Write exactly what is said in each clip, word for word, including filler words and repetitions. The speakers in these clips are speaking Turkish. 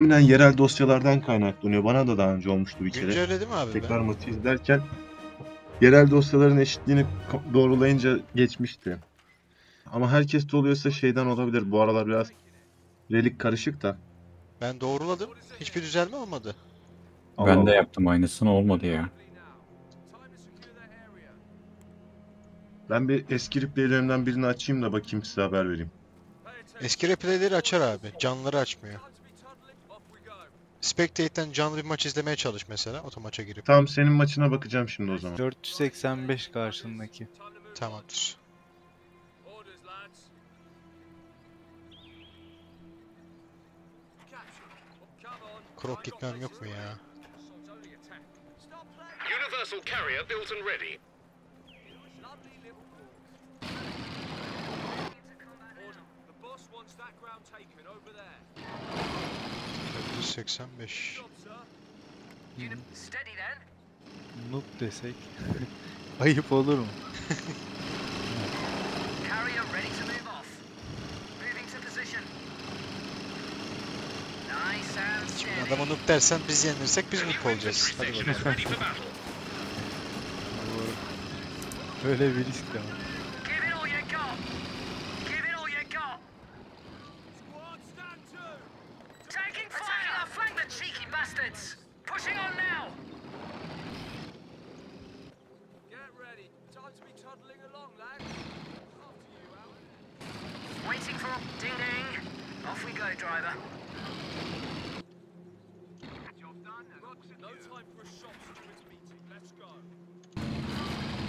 Muhtemelen yerel dosyalardan kaynaklanıyor. Bana da daha önce olmuştu bir kere. Güncelledim abi. Tekrar maçı izlerken yerel dosyaların eşitliğini doğrulayınca geçmişti. Ama herkes de oluyorsa şeyden olabilir. Bu aralar biraz Relik karışık da. Ben doğruladım. Hiçbir düzelme olmadı. Allah ben Allah. de yaptım aynısını, olmadı ya. Ben bir eski replaylerimden birini açayım da bakayım, size haber vereyim. Eski replayleri açar abi. Canlıları açmıyor. Spectate'den canlı bir maç izlemeye çalış mesela, o maça girip. Tamam, senin maçına bakacağım şimdi o zaman. dört yüz seksen beş karşındaki. Tamamdır. Krok gitmem yok mu ya? Universal carrier built and ready. seksen beş. Hmm. Noob desek ayıp olur mu? Adama noob dersen biz yenilirsek biz noob olacağız. Hadi bakalım. Böyle bir risk de var.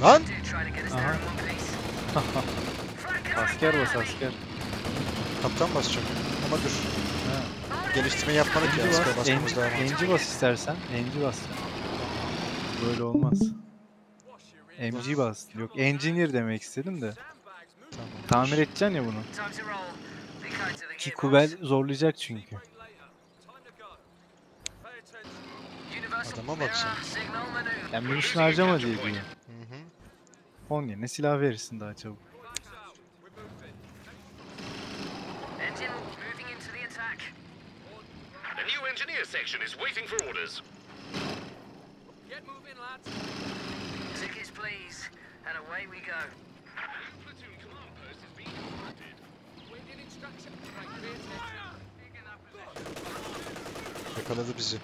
Lan! Aha. Asker bas, asker. Kaptan basacağım. Ama dur. Ha. Geliştirme yapmadık ya, asker basmamız lazım. Enci bas istersen. Enci bas. Böyle olmaz. M G bas. Yok, engineer demek istedim de. Tamam. Tamir edeceksin ya bunu. Ki Kubel zorlayacak çünkü. Adama baksana. Yani bunun için harcama diye diyor. Onun yerine silah verirsin daha çabuk. Yakaladı bizi.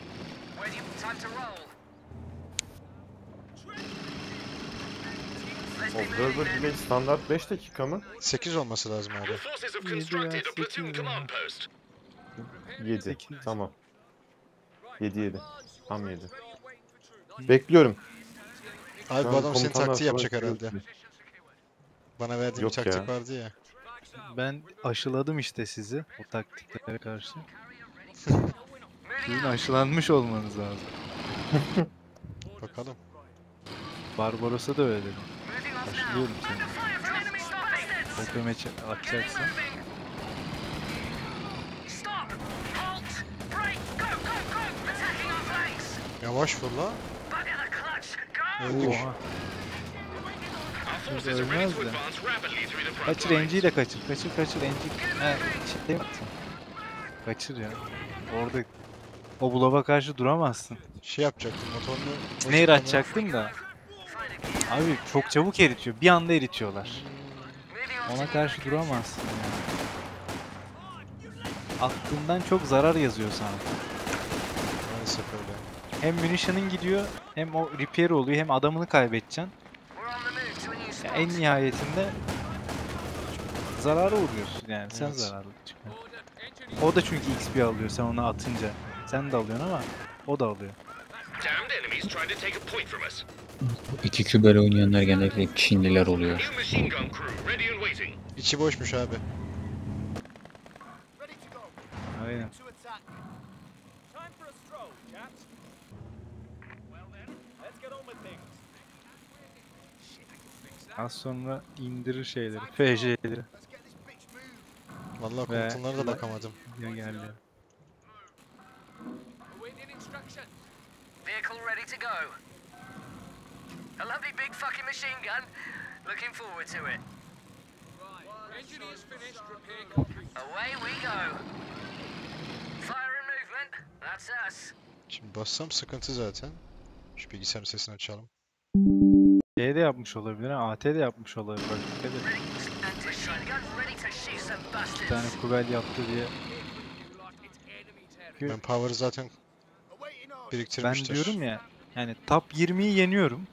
Observer gibi standart beş dakika mı? sekiz olması lazım abi. yedi, tamam. yedi yedi, tam yedi. Bekliyorum. Abi bu adam senin taktiği yapacak herhalde. Bana verdiğim taktik vardı ya. Ben aşıladım işte sizi o taktiklere karşı. Sizin aşılanmış olmanız lazım. Bakalım. Barbaros'a da öyle dedim. Aşılıyorum seni. Bakıma atacaksın. Yavaş vur la. Öldük. Şimdi ölmez de. Kaçır enciyle kaçır. Kaçır kaçır enci. Ha, şey kaçır ya. Orada o bulava karşı duramazsın. Şey yapacaktım, motorunu... Neyi atacaktım da... Abi çok çabuk eritiyor, bir anda eritiyorlar. Ona karşı duramazsın yani. Aklından çok zarar yazıyor sana. Maalesef öyle. Hem munition'ın gidiyor, hem o repair oluyor, hem adamını kaybedeceksin. Ya en nihayetinde... Zarara uğruyorsun yani, evet. Sen zararlı çıkıyorsun. O da çünkü X P alıyor sen ona atınca. Sen de alıyorsun ama o da alıyor. İki kübel oynayanlar genellikle Çinliler oluyor. İçi boşmuş abi. Aynen. Az sonra indirir şeyleri, F J'leri. Vallahi komutanlara da bakamadım. Ya geldi. Vehicle ready to go. A lovely big fucking machine gun. Looking forward to it. Engineers finished. Away we go. Fire in movement. Şimdi bassam sıkıntı zaten. Şu bilgisayarın sesini açalım. Şey de yapmış olabilir ha, A T de yapmış olabilir. Bak, bir tane kubel yaptı diye. Ben power'ı zaten biriktirmiştir. Ben diyorum ya, yani top yirmiyi yeniyorum.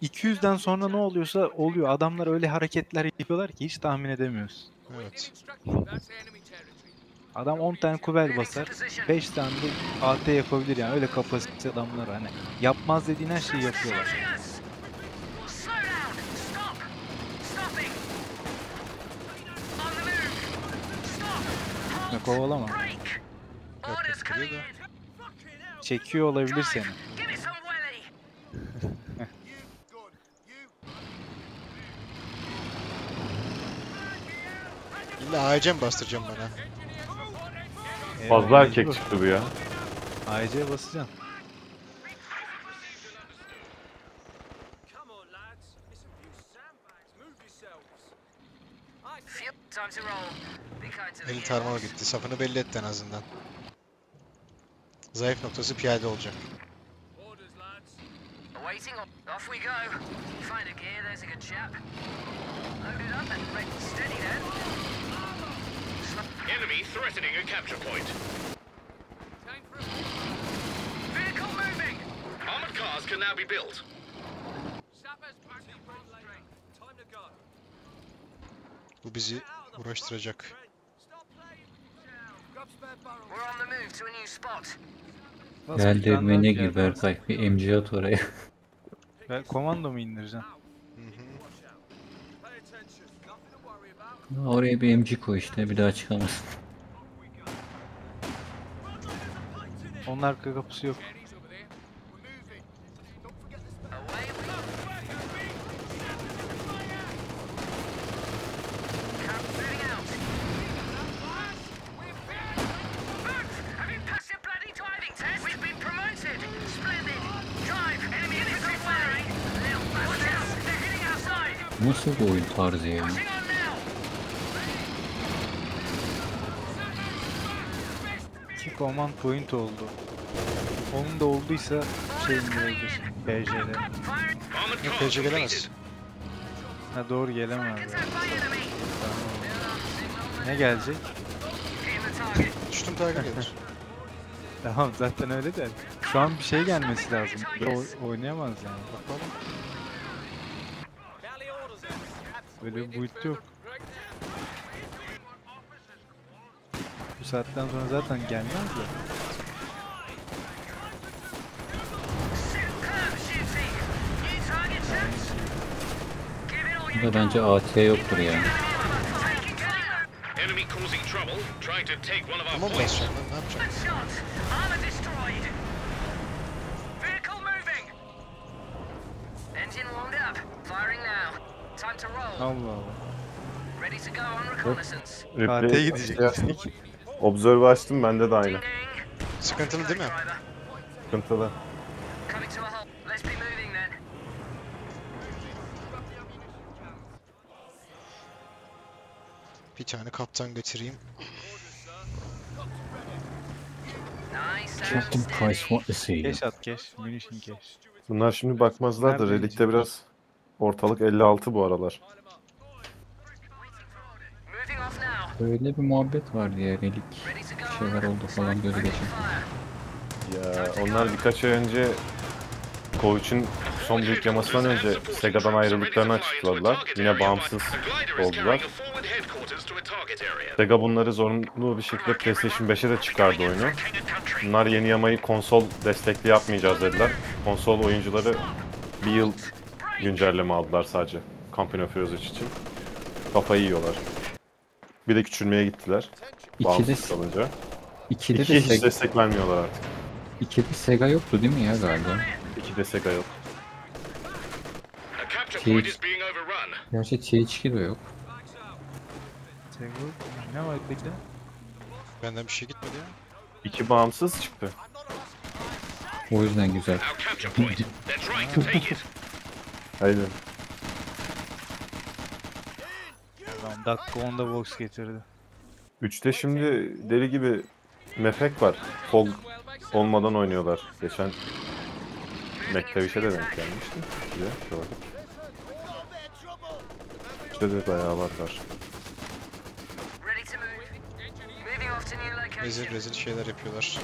iki yüzden sonra ne oluyorsa oluyor. Adamlar öyle hareketler yapıyorlar ki hiç tahmin edemiyoruz. Evet. Adam on tane kubel basar, beş tane de A T yapabilir yani, öyle kapasiteli adamlar hani. Yapmaz dediğin her şeyi yapıyorlar. Ne kovalama. Çekiyor olabilir seni. İlla A C'ye mi bastıracağım bana? Fazla erkek çıktı bu ya. A C'ye basacağım. Elin tarmama gitti. Sapını belli etti en azından. Zayıf noktası piyade olacak. Enemy threatening a capture point. Vehicle moving. Armored cars can now be built. Bu bizi uğraştıracak. Gel devmene gir Berkay, bir M C at oraya. Ben komando mu indireceğim? Oraya bir M C koy işte, bir daha çıkamazsın. Onun arka kapısı yok. Nasıl bir oyun tarzı ya? Command point oldu. Onun da olduysa şeyin gelecek. P C'de. Yok, P C gelemez. Ha doğru, gelemez. Ne gelecek? Düştüm target gelir. Tamam zaten öyle de. Şu an bir şey gelmesi lazım. O oynayamaz yani. Bakalım. Böyle bir boyut yok. Bu saatten sonra zaten gelmez ya. Bu da bence A T yoktur yani. Ama bu başlar, ne yapacak? Allah Allah. A T'ye gidecektik. Observe açtım, bende de aynı. Sıkıntılı değil mi? Sıkıntılı. Bir tane kaptan götüreyim. Captain Price, what to see. Keş at keş, munition keş. Bunlar şimdi bakmazlar da Relik'te biraz ortalık elli altı bu aralar. Öyle bir muhabbet vardı ya, Relik şeyler oldu falan böyle geçen. Ya onlar birkaç ay önce Koviç'in son büyük yamasından önce SEGA'dan ayrılıklarını açıkladılar. Yine bağımsız oldular. SEGA bunları zorunlu bir şekilde PlayStation beş'e de çıkardı oyunu. Bunlar yeni yamayı konsol destekli yapmayacağız dediler. Konsol oyuncuları bir yıl güncelleme aldılar sadece. Company of Heroes için. Kafayı yiyorlar. Bir de küçülmeye gittiler. Bağımsız kalınca. İkide de hiç desteklenmiyorlar artık. İkide SEGA yoktu değil mi ya galiba? İkide SEGA yok. Gerçi T H iki de yok. Ne var peki? Benden bir şey gitmedi ya. İki bağımsız çıktı. O yüzden güzel. Aynen. Dakika onda box getirdi. üçte şimdi deli gibi mefek var. Fog olmadan oynuyorlar. Geçen Mektebiş'e de denk gelmişti. İşte de bayağı var var. Rezil rezil şeyler yapıyorlar.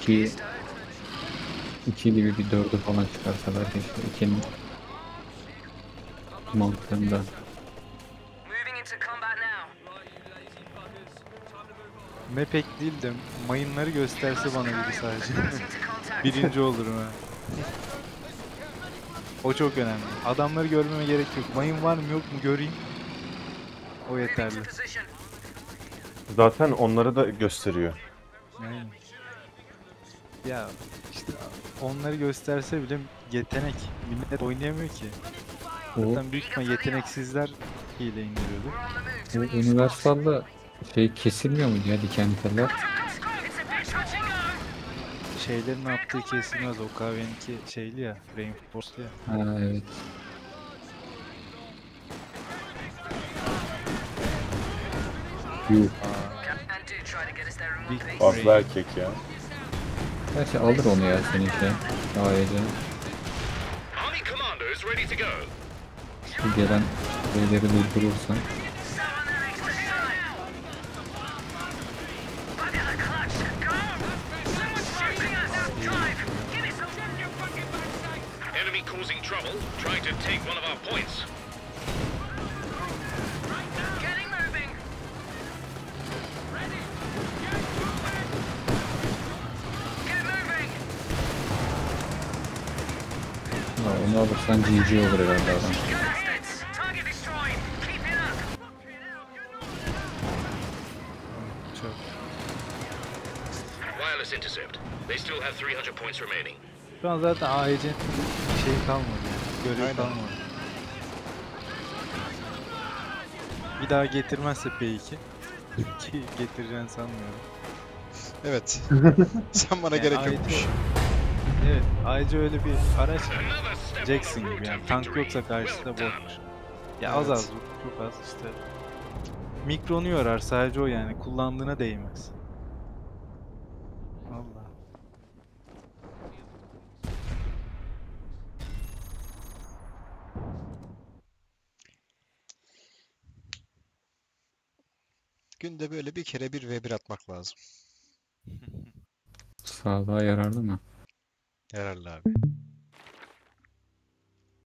İki, iki gibi bir dördü falan çıkarsa belki işte ikinin mantığında. Mepek değil de mayınları gösterse bana biri sadece. Birinci olurum ha. O çok önemli. Adamları görmeme gerek yok. Mayın var mı yok mu göreyim. O yeterli. Zaten onları da gösteriyor. Yani. Ya işte onları gösterse bile yetenek. Millet oynayamıyor ki. Zaten büyük ihtimalle yeteneksizler hile indiriyordu. O universalda şey kesilmiyor mu ya dikenli teller? Şeylerin yaptığı kesilmez, o kahveninki şeyli ya, reinforced ya. Ha evet. Yuh. Fazla erkek ya. Gerçi alır onu ya seninki. Ayrıca. Şu gelen şeyleri durdurursan. Onu alırsan G G olur herhalde adam. Şu an zaten A E C'nin şey kalmadı yani, görev kalmadı. Bir daha getirmezse P iki ki getireceğini sanmıyorum. Evet. Sen bana yani gerek yokmuş. Evet, ayrıca öyle bir araç Jackson gibi yani, tank yoksa karşısında boş. Ya evet. Az az, çok az işte. Mikronu yorar sadece o yani, kullandığına değmez. Vallahi. Günde böyle bir kere bir V bir atmak lazım. Sağlığa yararlı mı? Yararlı abi.